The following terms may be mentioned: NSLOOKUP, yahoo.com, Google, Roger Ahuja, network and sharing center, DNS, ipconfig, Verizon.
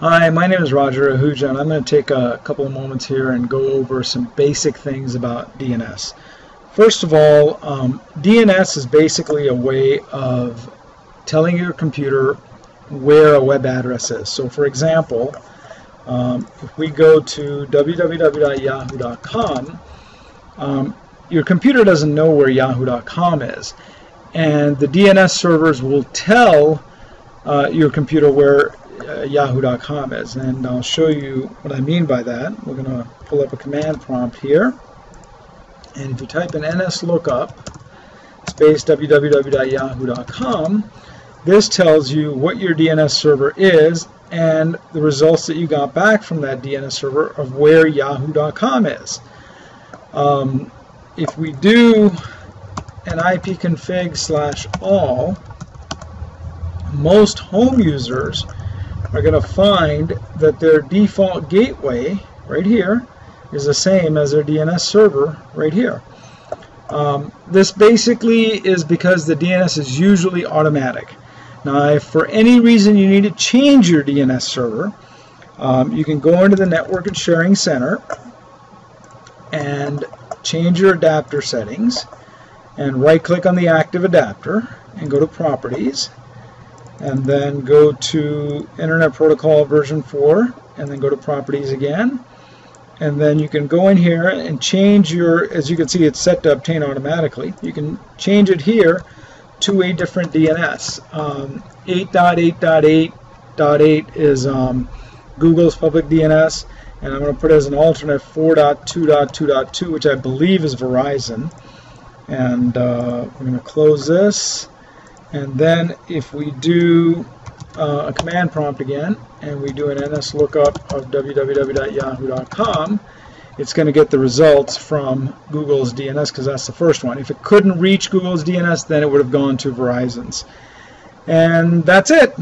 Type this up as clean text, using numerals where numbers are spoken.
Hi, my name is Roger Ahuja, and I'm going to take a couple of moments here and go over some basic things about DNS. First of all, DNS is basically a way of telling your computer where a web address is. So for example, if we go to www.yahoo.com, your computer doesn't know where yahoo.com is, and the DNS servers will tell your computer where yahoo.com is, and I'll show you what I mean by that. We're going to pull up a command prompt here, and if you type in NSLOOKUP space www.yahoo.com, this tells you what your DNS server is and the results that you got back from that DNS server of where yahoo.com is. If we do an ipconfig /all, most home users are going to find that their default gateway right here is the same as their DNS server right here. This basically is because the DNS is usually automatic. Now, if for any reason you need to change your DNS server, you can go into the Network and Sharing Center and change your adapter settings, and right-click on the active adapter and go to Properties, and then go to Internet Protocol version 4, and then go to Properties again, and then you can go in here and change your, as you can see it's set to obtain automatically, you can change it here to a different DNS. 8.8.8.8 is Google's public DNS, and I'm going to put it as an alternate 4.2.2.2, which I believe is Verizon, and I'm going to close this. And then if we do a command prompt again, and we do an NSLOOKUP of www.yahoo.com, it's going to get the results from Google's DNS, because that's the first one. If it couldn't reach Google's DNS, then it would have gone to Verizon's. And that's it.